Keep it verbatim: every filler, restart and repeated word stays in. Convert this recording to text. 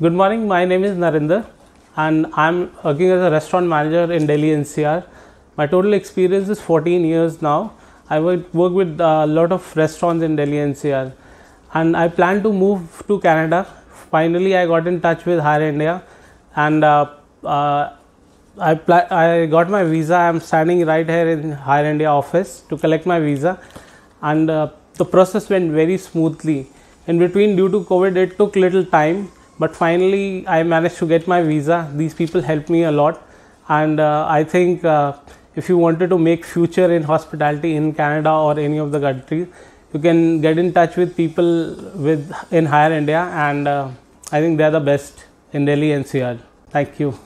Good morning, my name is Narinder and I am working as a restaurant manager in Delhi N C R. My total experience is fourteen years now. I work with a lot of restaurants in Delhi N C R and I plan to move to Canada. Finally, I got in touch with Hire India and uh, uh, I, I got my visa. I am standing right here in Hire India office to collect my visa and uh, the process went very smoothly. In between, due to COVID, it took little time, but finally I managed to get my visa. These people helped me a lot and uh, I think uh, if you wanted to make future in hospitality in Canada or any of the countries, you can get in touch with people with in Hire India and uh, I think they are the best in Delhi N C R. Thank you.